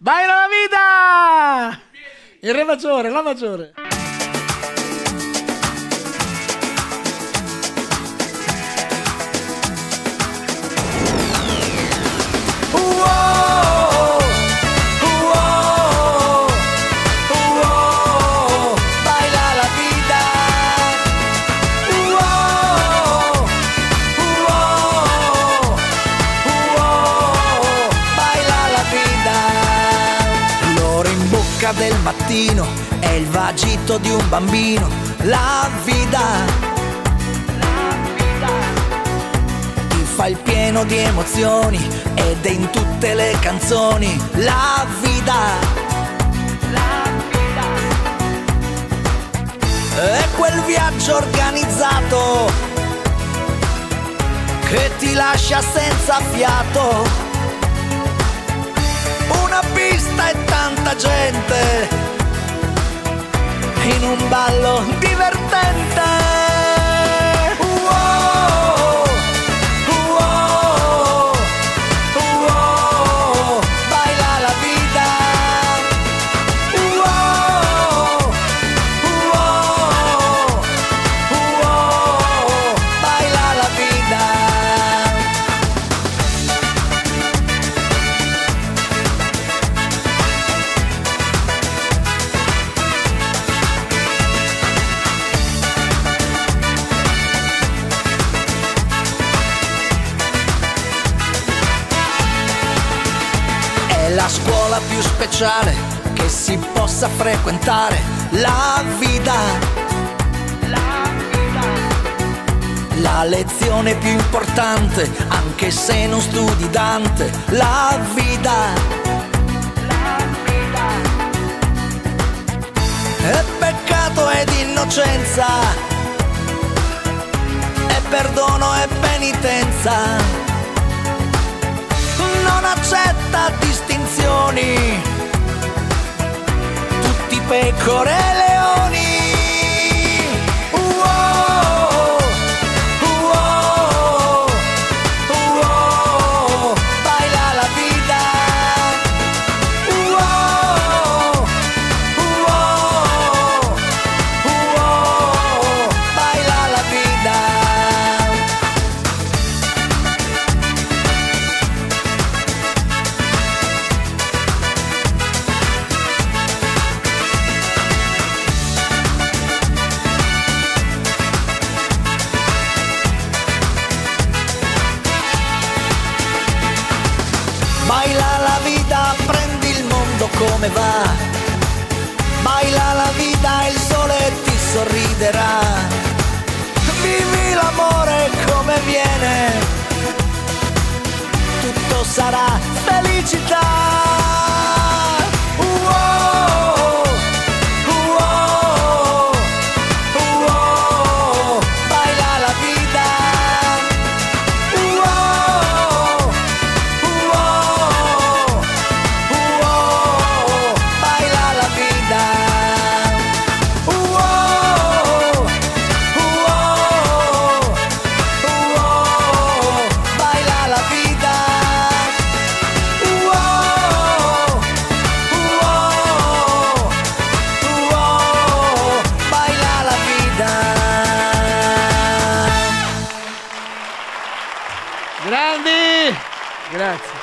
Vai la vita! Il re maggiore, la maggiore. Del mattino è il vagito di un bambino, la vita, ti fa il pieno di emozioni ed è in tutte le canzoni, la vita, è quel viaggio organizzato che ti lascia senza fiato. Una pista e tanta gente in un ballo divertente. La scuola più speciale che si possa frequentare, la vita, la lezione più importante, anche se non studi Dante, la vita, è peccato ed innocenza, è perdono e penitenza. Non accetta distinzioni, tutti pecore e leoni. Baila la vita. Baila la vita. Baila la vita, prendi il mondo come va. Baila la vita, il sole ti sorriderà. Vivi l'amore come viene, tutto sarà felicità. Grandi! Grazie.